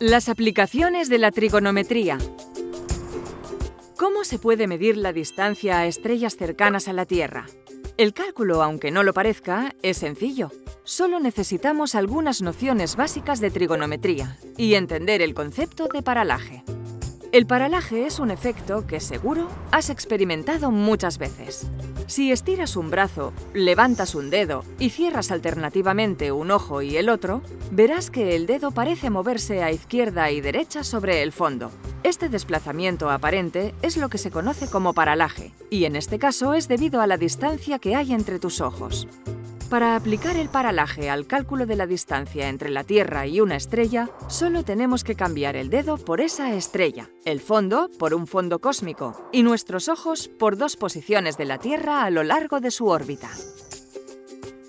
Las aplicaciones de la trigonometría. ¿Cómo se puede medir la distancia a estrellas cercanas a la Tierra? El cálculo, aunque no lo parezca, es sencillo. Solo necesitamos algunas nociones básicas de trigonometría y entender el concepto de paralaje. El paralaje es un efecto que seguro has experimentado muchas veces. Si estiras un brazo, levantas un dedo y cierras alternativamente un ojo y el otro, verás que el dedo parece moverse a izquierda y derecha sobre el fondo. Este desplazamiento aparente es lo que se conoce como paralaje, y en este caso es debido a la distancia que hay entre tus ojos. Para aplicar el paralaje al cálculo de la distancia entre la Tierra y una estrella, solo tenemos que cambiar el dedo por esa estrella, el fondo por un fondo cósmico y nuestros ojos por dos posiciones de la Tierra a lo largo de su órbita.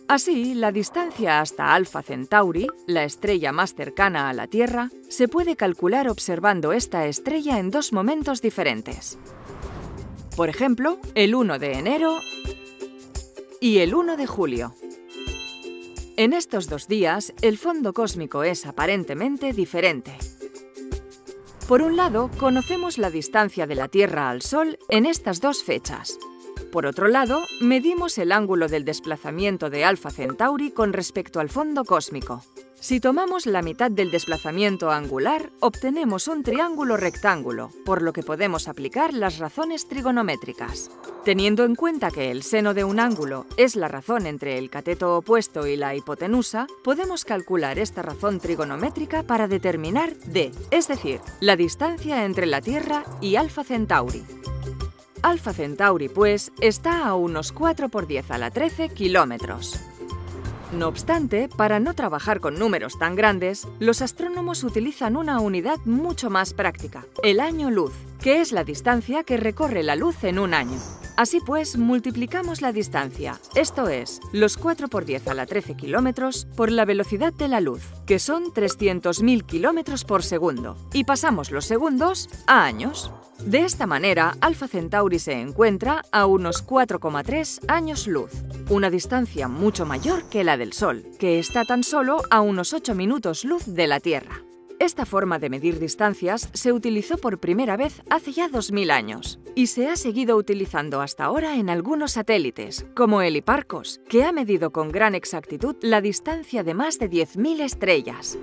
Así, la distancia hasta Alfa Centauri, la estrella más cercana a la Tierra, se puede calcular observando esta estrella en dos momentos diferentes. Por ejemplo, el 1 de enero y el 1 de julio. En estos dos días, el fondo cósmico es aparentemente diferente. Por un lado, conocemos la distancia de la Tierra al Sol en estas dos fechas. Por otro lado, medimos el ángulo del desplazamiento de Alfa Centauri con respecto al fondo cósmico. Si tomamos la mitad del desplazamiento angular, obtenemos un triángulo rectángulo, por lo que podemos aplicar las razones trigonométricas. Teniendo en cuenta que el seno de un ángulo es la razón entre el cateto opuesto y la hipotenusa, podemos calcular esta razón trigonométrica para determinar D, es decir, la distancia entre la Tierra y Alfa Centauri. Alfa Centauri, pues, está a unos 4×10⁻³ kilómetros. No obstante, para no trabajar con números tan grandes, los astrónomos utilizan una unidad mucho más práctica, el año luz, que es la distancia que recorre la luz en un año. Así pues, multiplicamos la distancia, esto es, los 4×10⁻³ kilómetros, por la velocidad de la luz, que son 300.000 kilómetros por segundo, y pasamos los segundos a años. De esta manera, Alfa Centauri se encuentra a unos 4,3 años luz, una distancia mucho mayor que la del Sol, que está tan solo a unos 8 minutos luz de la Tierra. Esta forma de medir distancias se utilizó por primera vez hace ya 2000 años y se ha seguido utilizando hasta ahora en algunos satélites, como el Hiparcos, que ha medido con gran exactitud la distancia de más de 10.000 estrellas.